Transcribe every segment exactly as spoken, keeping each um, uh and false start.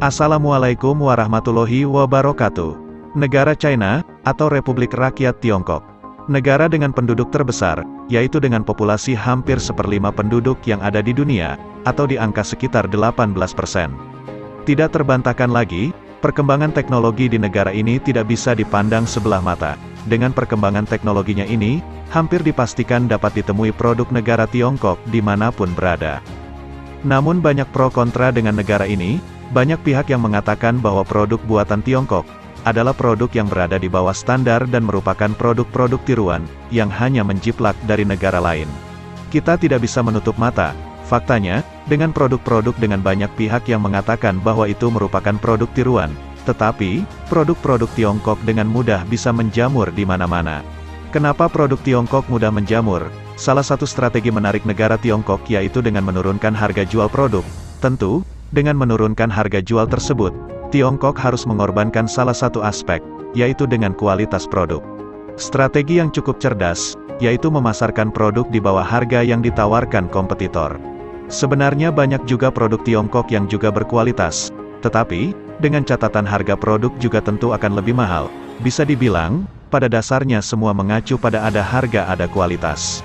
Assalamualaikum warahmatullahi wabarakatuh. Negara China, atau Republik Rakyat Tiongkok. Negara dengan penduduk terbesar, yaitu dengan populasi hampir seperlima penduduk yang ada di dunia, atau di angka sekitar delapan belas persen. Tidak terbantahkan lagi, perkembangan teknologi di negara ini tidak bisa dipandang sebelah mata. Dengan perkembangan teknologinya ini, hampir dipastikan dapat ditemui produk negara Tiongkok dimanapun berada. Namun banyak pro kontra dengan negara ini. Banyak pihak yang mengatakan bahwa produk buatan Tiongkok adalah produk yang berada di bawah standar dan merupakan produk-produk tiruan yang hanya menjiplak dari negara lain. Kita tidak bisa menutup mata, faktanya, dengan produk-produk dengan banyak pihak yang mengatakan bahwa itu merupakan produk tiruan, tetapi, produk-produk Tiongkok dengan mudah bisa menjamur di mana-mana. Kenapa produk Tiongkok mudah menjamur? Salah satu strategi menarik negara Tiongkok yaitu dengan menurunkan harga jual produk, tentu, dengan menurunkan harga jual tersebut, Tiongkok harus mengorbankan salah satu aspek, yaitu dengan kualitas produk. Strategi yang cukup cerdas, yaitu memasarkan produk di bawah harga yang ditawarkan kompetitor. Sebenarnya banyak juga produk Tiongkok yang juga berkualitas, tetapi, dengan catatan harga produk juga tentu akan lebih mahal. Bisa dibilang, pada dasarnya semua mengacu pada ada harga ada kualitas.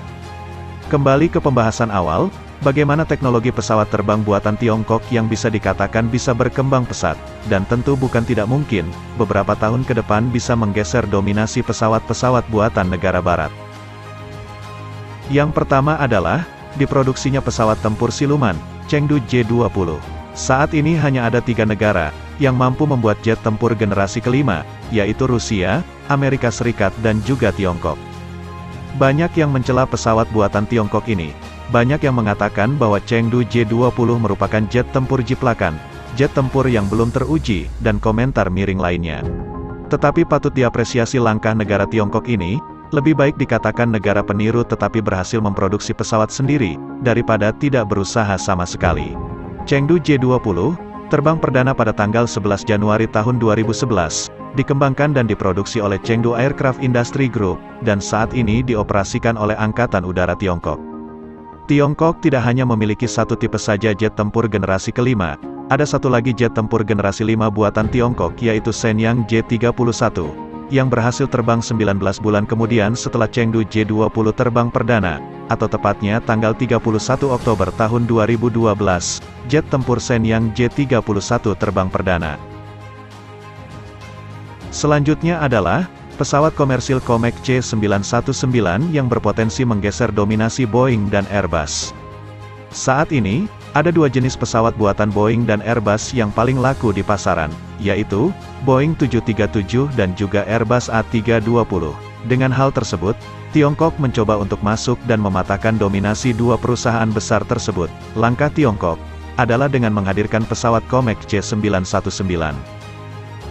Kembali ke pembahasan awal, bagaimana teknologi pesawat terbang buatan Tiongkok yang bisa dikatakan bisa berkembang pesat, dan tentu bukan tidak mungkin, beberapa tahun ke depan bisa menggeser dominasi pesawat-pesawat buatan negara barat. Yang pertama adalah, diproduksinya pesawat tempur siluman, Chengdu J dua puluh. Saat ini hanya ada tiga negara, yang mampu membuat jet tempur generasi kelima, yaitu Rusia, Amerika Serikat dan juga Tiongkok. Banyak yang mencela pesawat buatan Tiongkok ini. Banyak yang mengatakan bahwa Chengdu J dua puluh merupakan jet tempur jiplakan, jet tempur yang belum teruji, dan komentar miring lainnya. Tetapi patut diapresiasi langkah negara Tiongkok ini, lebih baik dikatakan negara peniru tetapi berhasil memproduksi pesawat sendiri, daripada tidak berusaha sama sekali. Chengdu J dua puluh, terbang perdana pada tanggal sebelas Januari tahun dua ribu sebelas, dikembangkan dan diproduksi oleh Chengdu Aircraft Industry Group, dan saat ini dioperasikan oleh Angkatan Udara Tiongkok. Tiongkok tidak hanya memiliki satu tipe saja jet tempur generasi kelima, ada satu lagi jet tempur generasi lima buatan Tiongkok yaitu Shenyang J tiga puluh satu, yang berhasil terbang sembilan belas bulan kemudian setelah Chengdu J dua puluh terbang perdana, atau tepatnya tanggal tiga puluh satu Oktober tahun dua ribu dua belas, jet tempur Shenyang J tiga puluh satu terbang perdana. Selanjutnya adalah, pesawat komersil Comac C sembilan satu sembilan yang berpotensi menggeser dominasi Boeing dan Airbus. Saat ini, ada dua jenis pesawat buatan Boeing dan Airbus yang paling laku di pasaran, yaitu, Boeing tujuh tiga tujuh dan juga Airbus A tiga dua nol. Dengan hal tersebut, Tiongkok mencoba untuk masuk dan mematahkan dominasi dua perusahaan besar tersebut. Langkah Tiongkok adalah dengan menghadirkan pesawat Comac C sembilan satu sembilan.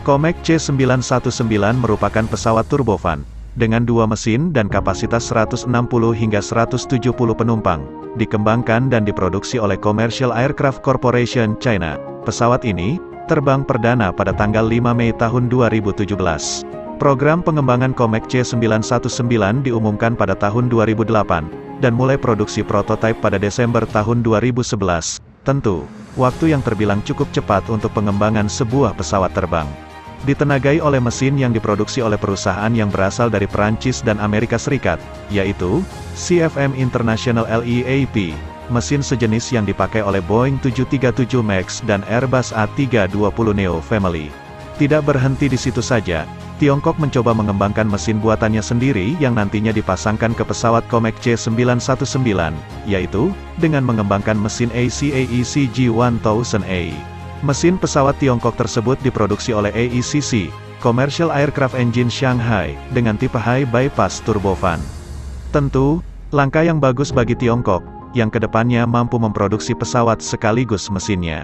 Comac C sembilan satu sembilan merupakan pesawat turbofan, dengan dua mesin dan kapasitas seratus enam puluh hingga seratus tujuh puluh penumpang, dikembangkan dan diproduksi oleh Commercial Aircraft Corporation China. Pesawat ini, terbang perdana pada tanggal lima Mei tahun dua ribu tujuh belas. Program pengembangan Comac C sembilan satu sembilan diumumkan pada tahun dua ribu delapan, dan mulai produksi prototipe pada Desember tahun dua ribu sebelas, tentu, waktu yang terbilang cukup cepat untuk pengembangan sebuah pesawat terbang. Ditenagai oleh mesin yang diproduksi oleh perusahaan yang berasal dari Perancis dan Amerika Serikat, yaitu, C F M International L E A P, mesin sejenis yang dipakai oleh Boeing tujuh tiga tujuh MAX dan Airbus A tiga dua nol neo Family. Tidak berhenti di situ saja, Tiongkok mencoba mengembangkan mesin buatannya sendiri yang nantinya dipasangkan ke pesawat Comac C sembilan satu sembilan, yaitu, dengan mengembangkan mesin A C A E C G one thousand A. Mesin pesawat Tiongkok tersebut diproduksi oleh A E C C, Commercial Aircraft Engine Shanghai, dengan tipe High Bypass Turbofan. Tentu, langkah yang bagus bagi Tiongkok, yang kedepannya mampu memproduksi pesawat sekaligus mesinnya.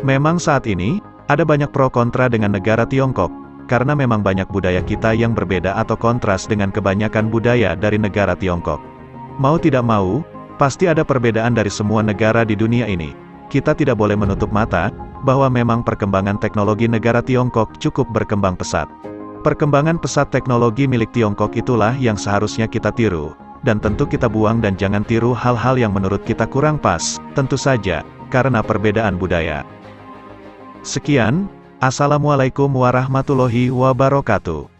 Memang saat ini, ada banyak pro kontra dengan negara Tiongkok, karena memang banyak budaya kita yang berbeda atau kontras dengan kebanyakan budaya dari negara Tiongkok. Mau tidak mau, pasti ada perbedaan dari semua negara di dunia ini. Kita tidak boleh menutup mata, bahwa memang perkembangan teknologi negara Tiongkok cukup berkembang pesat. Perkembangan pesat teknologi milik Tiongkok itulah yang seharusnya kita tiru, dan tentu kita buang dan jangan tiru hal-hal yang menurut kita kurang pas, tentu saja, karena perbedaan budaya. Sekian, assalamualaikum warahmatullahi wabarakatuh.